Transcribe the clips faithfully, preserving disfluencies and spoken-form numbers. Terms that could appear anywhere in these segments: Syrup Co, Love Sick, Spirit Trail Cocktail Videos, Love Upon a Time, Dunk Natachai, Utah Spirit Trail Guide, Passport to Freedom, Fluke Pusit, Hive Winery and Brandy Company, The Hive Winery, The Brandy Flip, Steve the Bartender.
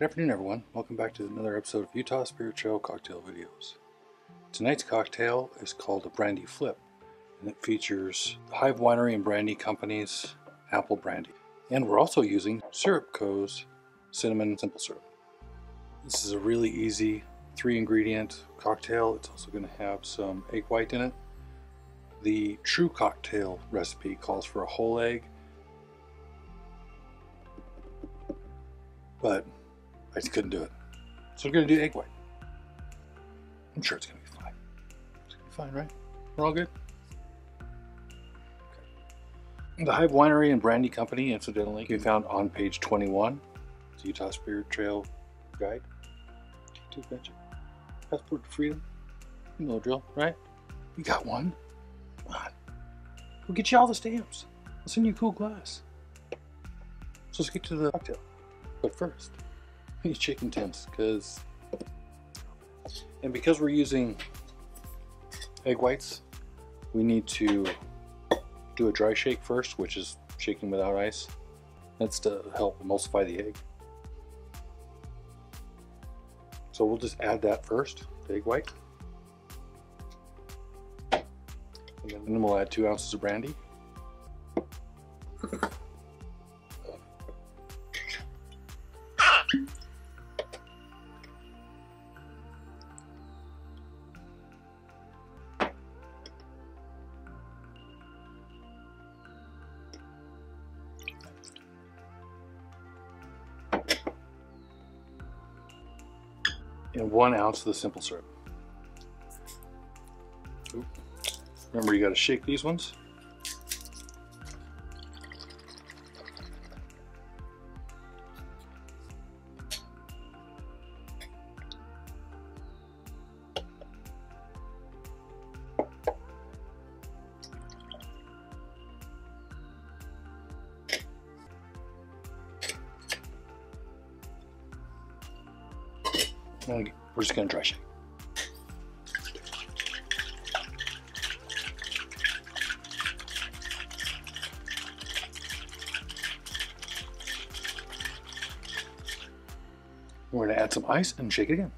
Good afternoon, everyone. Welcome back to another episode of Utah Spirit Trail Cocktail Videos. Tonight's cocktail is called The Brandy Flip, and it features the Hive Winery and Brandy Company's apple brandy. And we're also using Syrup Co's cinnamon simple syrup. This is a really easy three ingredient cocktail. It's also going to have some egg white in it. The true cocktail recipe calls for a whole egg, but I just couldn't do it. So we're gonna do egg white. I'm sure it's gonna be fine. It's gonna be fine, right? We're all good? Okay. The Hive Winery and Brandy Company, incidentally, can be found on page twenty-one. It's the Utah Spirit Trail Guide. Can't do magic. Passport to Freedom. You know the drill, right? You got one. Come on. We'll get you all the stamps. I'll send you a cool glass. So let's get to the cocktail. But first, these chicken tins, because and because we're using egg whites, we need to do a dry shake first, which is shaking without ice. That's to help emulsify the egg. So we'll just add that first, the egg white, and then we'll add two ounces of brandy. And one ounce of the simple syrup. Oop. Remember, you got to shake these ones. We're just going to dry shake. We're going to add some ice and shake it again.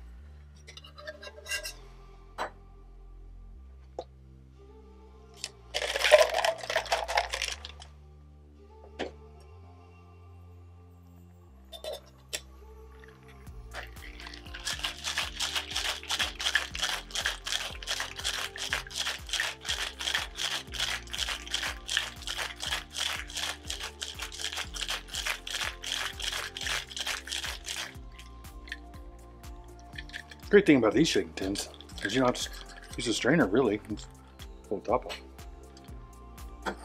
Great thing about these shaking tins is you don't have to use a strainer, really. You can just pull the top off.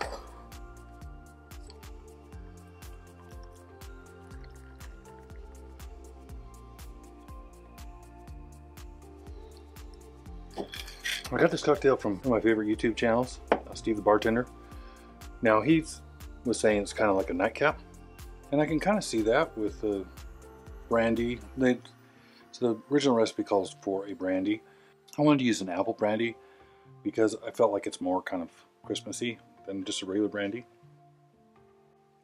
I got this cocktail from one of my favorite YouTube channels, Steve the Bartender. Now he was saying it's kind of like a nightcap, and I can kind of see that with the brandy. They, So the original recipe calls for a brandy. I wanted to use an apple brandy because I felt like it's more kind of Christmassy than just a regular brandy.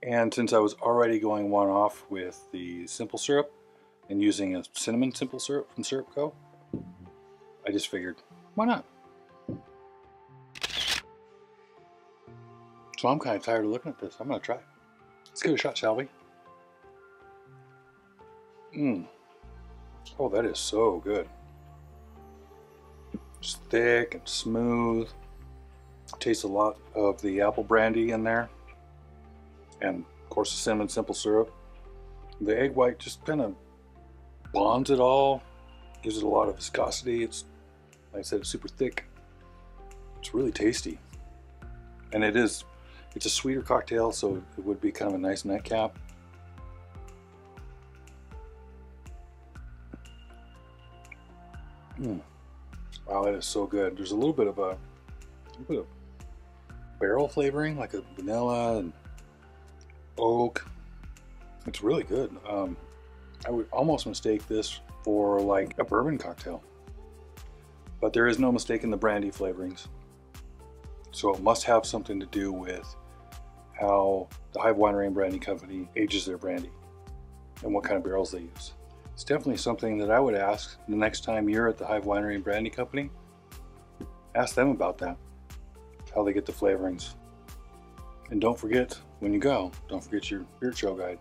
And since I was already going one off with the simple syrup and using a cinnamon simple syrup from Syrup Co, I just figured, why not? So I'm kind of tired of looking at this. I'm gonna try it. Let's give it a shot, shall we? Mmm. Oh, that is so good. It's thick and smooth. Tastes a lot of the apple brandy in there. And of course the cinnamon simple syrup. The egg white just kind of bonds it all. Gives it a lot of viscosity. It's, like I said, it's super thick. It's really tasty. And it is, it's a sweeter cocktail, so it would be kind of a nice nightcap. Mm. Wow, that is so good. There's a little bit of a, a bit of barrel flavoring, like a vanilla and oak. It's really good. Um, I would almost mistake this for like a bourbon cocktail, but there is no mistaking the brandy flavorings. So it must have something to do with how the Hive Winery and Brandy Company ages their brandy and what kind of barrels they use. It's definitely something that I would ask the next time you're at the Hive Winery and Brandy Company. Ask them about that, how they get the flavorings. And don't forget, when you go, don't forget your beer trail guide.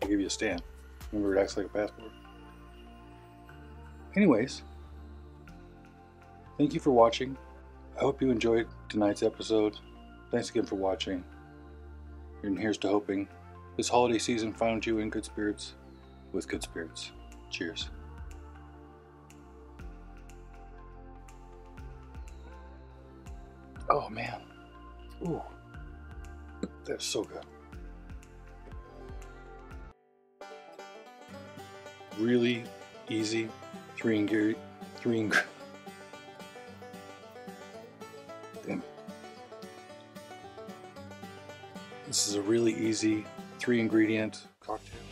I'll give you a stamp. Remember, it acts like a passport. Anyways, thank you for watching. I hope you enjoyed tonight's episode. Thanks again for watching. And here's to hoping this holiday season found you in good spirits, with good spirits. Cheers. Oh man. Ooh. That's so good. Really easy three ingredient three ing Damn. This is a really easy three ingredient cocktail.